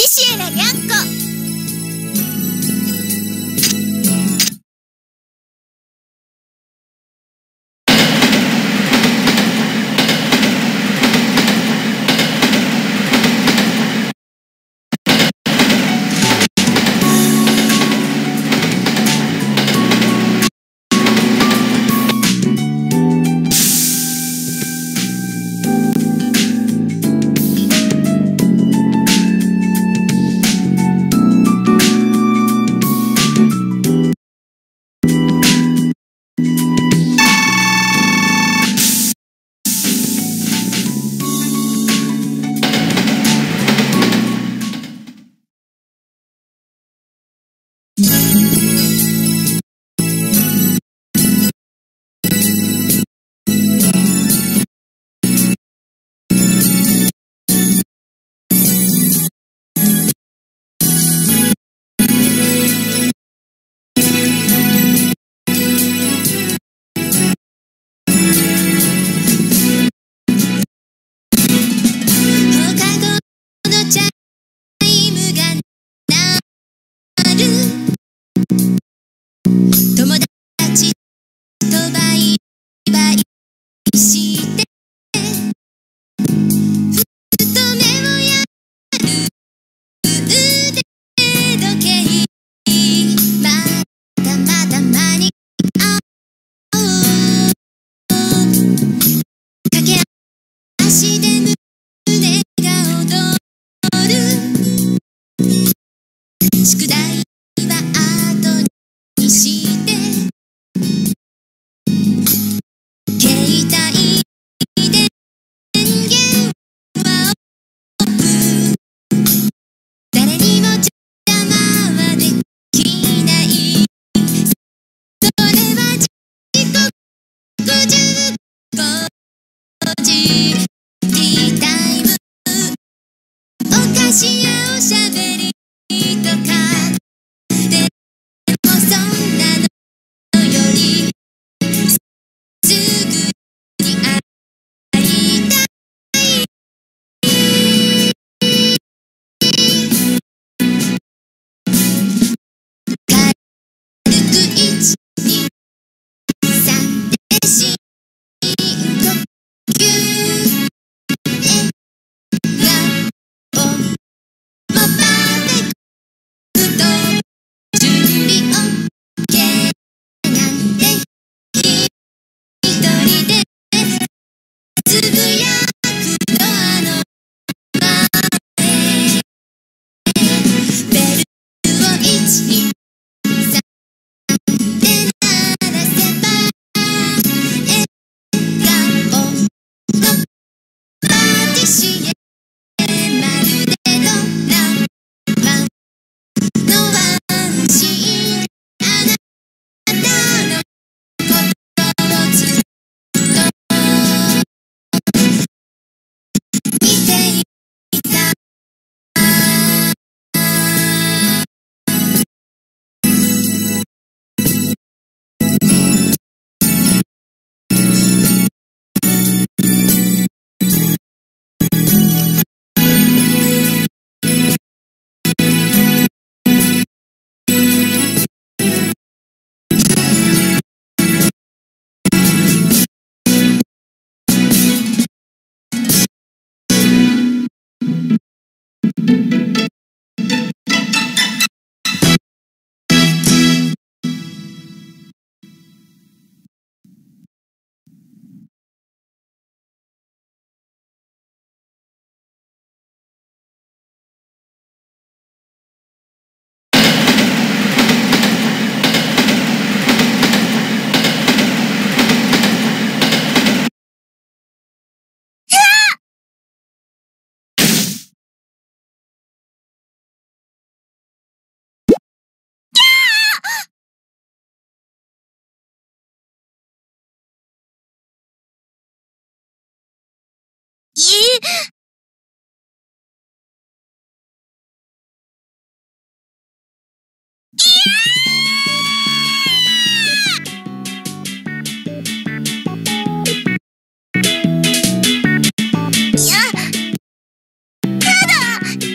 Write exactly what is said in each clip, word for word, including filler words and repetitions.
ティシエラにゃんこ。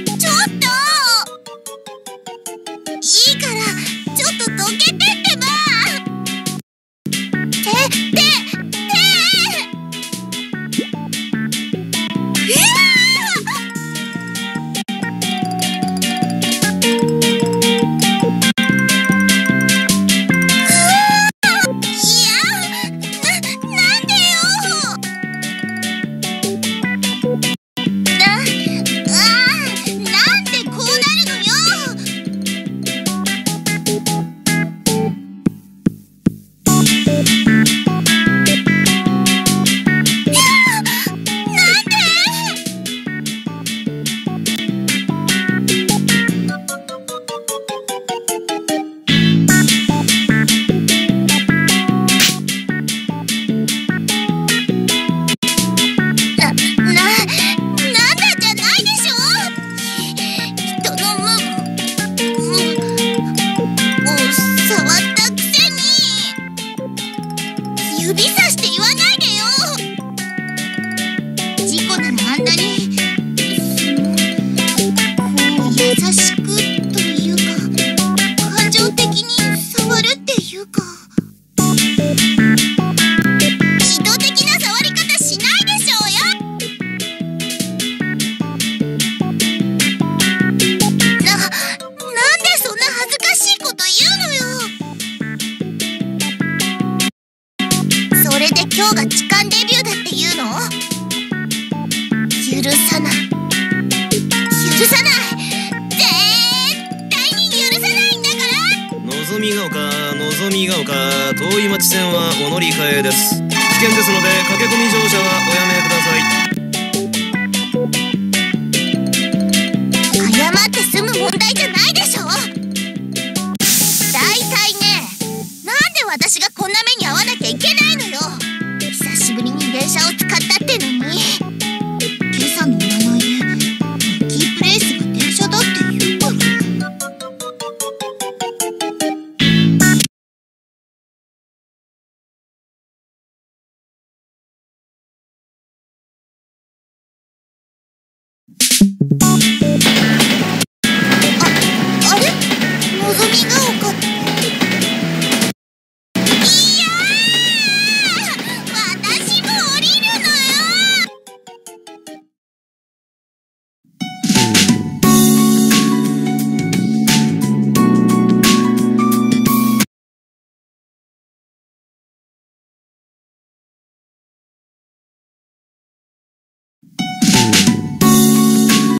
ちょっと！指さして言わないでよ。事故でもあんなに優しくというか感情的に触るっていうか意図的な触り方しないでしょうよ。な、なんでそんな恥ずかしいこと言うのよ。それで今日が痴漢デビューだって言うの？許さない、許さない、のぞみが丘、のぞみが丘、遠い町線はお乗り換えです。危険ですので駆け込み乗車はおやめください。謝って済む問題じゃないでしょ。大体ね、なんで私がこんな目に遭わなきゃいけないのよ。久しぶりに電車を使ったってのに。今朝の占いでラッキープレイスが電車だって言うから。you